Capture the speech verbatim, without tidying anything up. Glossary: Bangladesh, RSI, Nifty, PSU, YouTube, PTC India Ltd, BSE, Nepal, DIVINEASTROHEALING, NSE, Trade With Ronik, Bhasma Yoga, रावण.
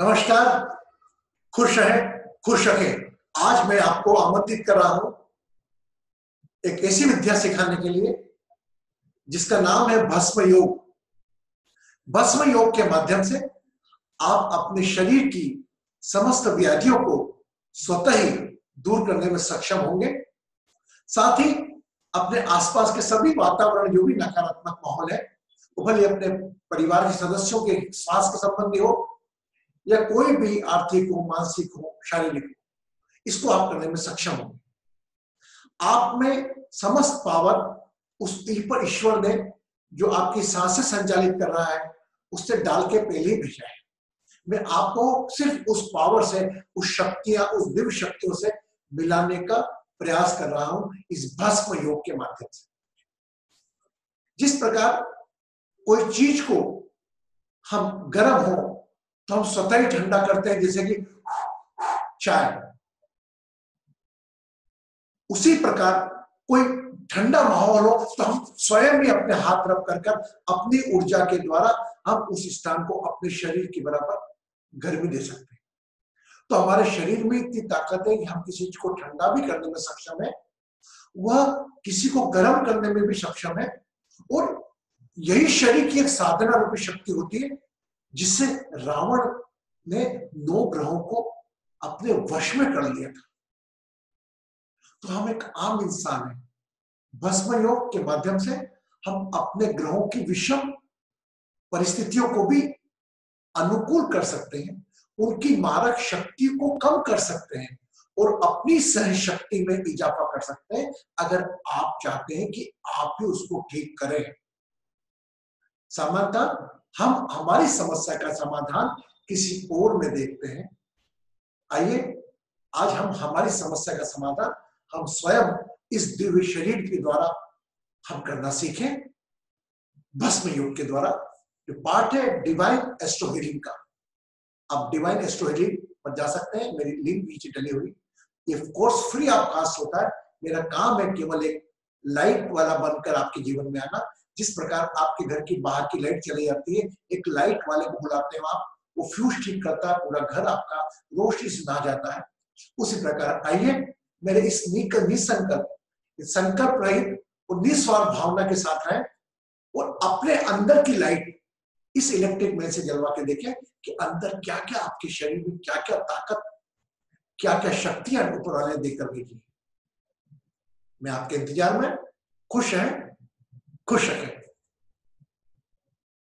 नमस्कार। खुश रहे, खुश रहे। आज मैं आपको आमंत्रित कर रहा हूं एक ऐसी विद्या सिखाने के लिए जिसका नाम है भस्म योग। भस्म योग के माध्यम से आप अपने शरीर की समस्त व्याधियों को स्वतः ही दूर करने में सक्षम होंगे। साथ ही अपने आसपास के सभी वातावरण जो भी नकारात्मक माहौल है, वो भले अपने परिवार के सदस्यों के स्वास्थ्य संबंधी हो या कोई भी आर्थिक हो, मानसिक हो, शारीरिक हो, इसको आप करने में सक्षम होंगे। आप में समस्त पावर उस ईश्वर ईश्वर ने जो आपकी सांसें संचालित कर रहा है उससे डाल के पहले ही भेजा है। मैं आपको सिर्फ उस पावर से, उस शक्तियां, उस दिव्य शक्तियों से मिलाने का प्रयास कर रहा हूं इस भस्म योग के माध्यम से। जिस प्रकार कोई चीज को हम गर्म हो तो हम स्वतः ही ठंडा करते हैं, जैसे कि चाय, उसी प्रकार कोई ठंडा माहौल हो तो हम स्वयं ही अपने हाथ रब कर कर अपनी ऊर्जा के द्वारा हम उस स्थान को अपने शरीर के बराबर गर्मी दे सकते हैं। तो हमारे शरीर में इतनी ताकत है कि हम किसी चीज को ठंडा भी करने में सक्षम है, वह किसी को गर्म करने में भी सक्षम है। और यही शरीर की एक साधना रूपी शक्ति होती है जिससे रावण ने नौ ग्रहों को अपने वश में कर लिया था। तो हम एक आम इंसान है, भस्म योग के माध्यम से हम अपने ग्रहों की विषम परिस्थितियों को भी अनुकूल कर सकते हैं, उनकी मारक शक्ति को कम कर सकते हैं और अपनी सह शक्ति में इजाफा कर सकते हैं, अगर आप चाहते हैं कि आप ही उसको ठीक करें। सामान्यतः हम हमारी समस्या का समाधान किसी और में देखते हैं। आइए आज हम हमारी समस्या का समाधान हम स्वयं इस दिव्य शरीर के द्वारा हम करना सीखें। भस्म योग के द्वारा जो पार्ट है डिवाइन एस्ट्रो हीलिंग का, आप डिवाइन एस्ट्रो हीलिंग पर जा सकते हैं, मेरी लिंक नीचे डली हुई। ये कोर्स फ्री ऑफ कास्ट होता है। मेरा काम है केवल एक लाइट वाला बनकर आपके जीवन में आना। जिस प्रकार आपके घर की बाहर की लाइट चली जाती है, एक लाइट वाले को बुलाते हो आप, वो फ्यूज ठीक करता है, पूरा घर आपका रोशनी से ढा जाता है। उसी प्रकार आइए मेरे इस निसंकल्प संकल्प रहित और निस्वार्थ भावना के साथ रहें और अपने अंदर की लाइट इस इलेक्ट्रिक मैन से जलवा के देखें कि अंदर क्या क्या आपके शरीर में क्या क्या ताकत, क्या क्या शक्तियां ऊपर वाले देकर भेजी। मैं आपके इंतजार में। खुश हैं, खुश रहें।